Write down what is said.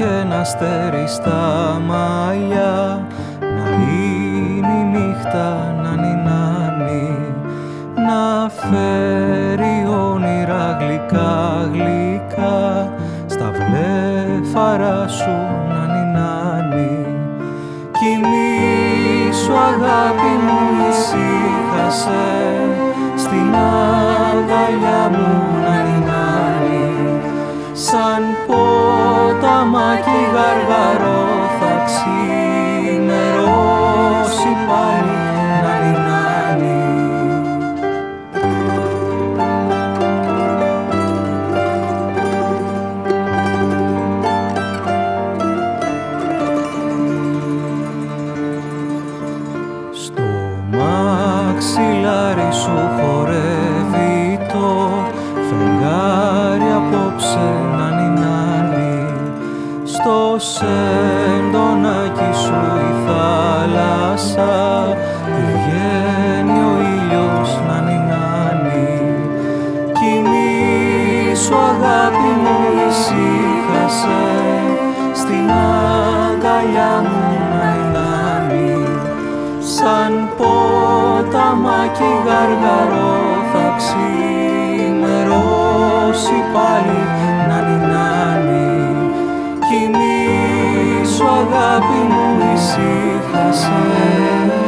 κι ένα αστέρι στα μαλλιά. Να είναι η νύχτα, να νινάνει, να φέρει όνειρα γλυκά γλυκά. Στα βλέφαρά σου να νινάνει. Κοιμήσου αγάπη μου, ησύχασε, στην αγκαλιά μου να νινάνει. Σαν ποταμάκι γαργαρό θα ξημερώσει πάλι να νινάνει. Στο μαξιλάρι σου χορεύει το φεγγάρι απόψε να νινάνει. Στο σεντονάκι σου η θάλασσα που βγαίνει ο ήλιος να νινάνει. Κοιμήσου αγάπη μου, ησύχασε, στην αγκαλιά μου να νινάνει. Σαν ποταμάκι γαργαρό θα ξημερώσει πάλι να νινάνει. Κοιμήσου αγάπη μου, ησύχασε.